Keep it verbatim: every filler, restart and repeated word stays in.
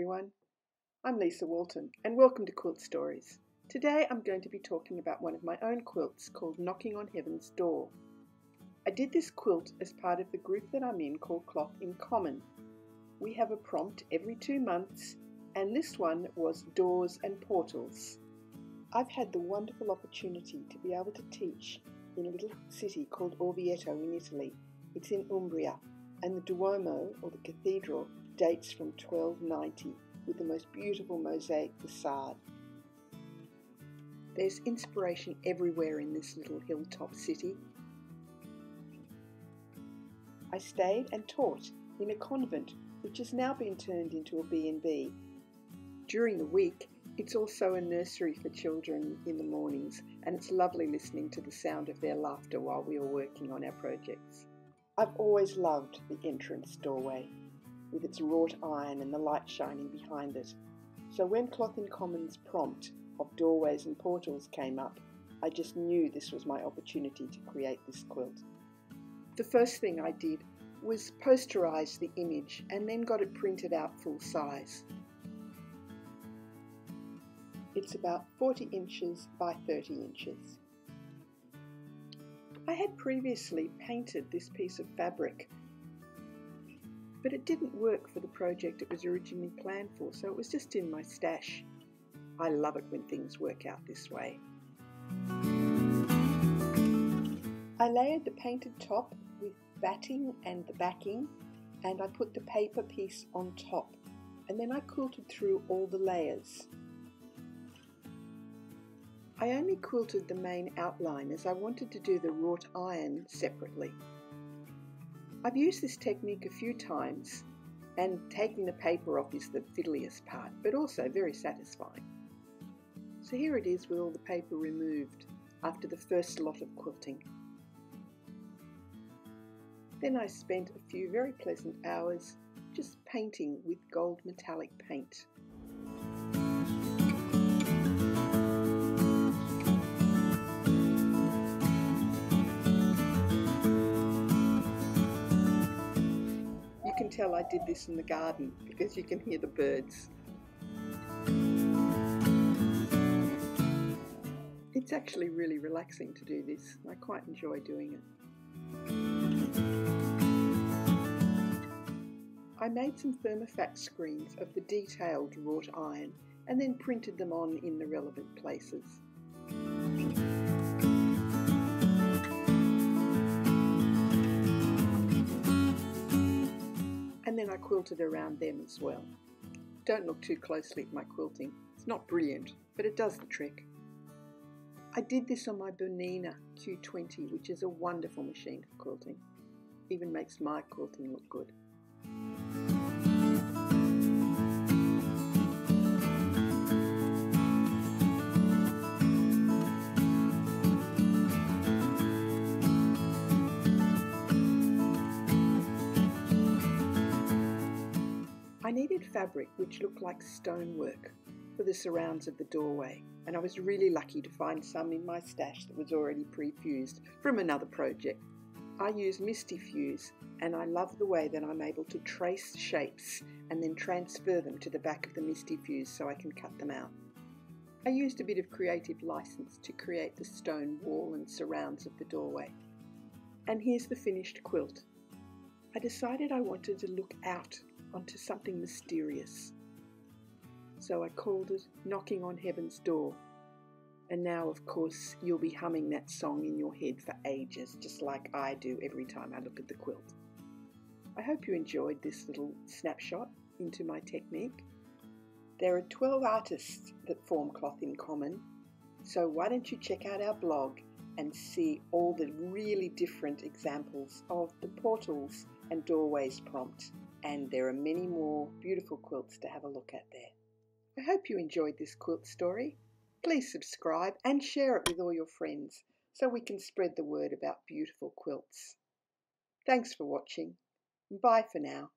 everyone, I'm Lisa Walton and welcome to Quilt Stories. Today I'm going to be talking about one of my own quilts called Knocking on Heaven's Door. I did this quilt as part of the group that I'm in called Cloth in Common. We have a prompt every two months and this one was Doors and Portals. I've had the wonderful opportunity to be able to teach in a little city called Orvieto in Italy. It's in Umbria, and the Duomo, or the cathedral, dates from twelve ninety with the most beautiful mosaic facade. There's inspiration everywhere in this little hilltop city. I stayed and taught in a convent which has now been turned into a B and B. During the week it's also a nursery for children in the mornings, and it's lovely listening to the sound of their laughter while we are working on our projects. I've always loved the entrance doorway with its wrought iron and the light shining behind it. So when Cloth in Common's prompt of doorways and portals came up, I just knew this was my opportunity to create this quilt. The first thing I did was posterize the image and then got it printed out full size. It's about forty inches by thirty inches. I had previously painted this piece of fabric, but it didn't work for the project it was originally planned for, so it was just in my stash. I love it when things work out this way. I layered the painted top with batting and the backing, and I put the paper piece on top, and then I quilted through all the layers. I only quilted the main outline as I wanted to do the wrought iron separately. I've used this technique a few times, and taking the paper off is the fiddliest part, but also very satisfying. So here it is with all the paper removed after the first lot of quilting. Then I spent a few very pleasant hours just painting with gold metallic paint. I did this in the garden because you can hear the birds. It's actually really relaxing to do this. I quite enjoy doing it. I made some thermofax screens of the detailed wrought iron and then printed them on in the relevant places. Then I quilted around them as well. Don't look too closely at my quilting. It's not brilliant, but it does the trick. I did this on my Bernina Q twenty, which is a wonderful machine for quilting. Even makes my quilting look good. I needed fabric which looked like stonework for the surrounds of the doorway, and I was really lucky to find some in my stash that was already pre-fused from another project. I use Misty Fuse, and I love the way that I'm able to trace shapes and then transfer them to the back of the Misty Fuse so I can cut them out. I used a bit of creative license to create the stone wall and surrounds of the doorway. And here's the finished quilt. I decided I wanted to look out onto something mysterious. So I called it Knocking on Heaven's Door. And now, of course, you'll be humming that song in your head for ages, just like I do every time I look at the quilt. I hope you enjoyed this little snapshot into my technique. There are twelve artists that form Cloth in Common, so why don't you check out our blog and see all the really different examples of the portals and doorways prompt. And there are many more beautiful quilts to have a look at there. I hope you enjoyed this quilt story. Please subscribe and share it with all your friends so we can spread the word about beautiful quilts. Thanks for watching. Bye for now.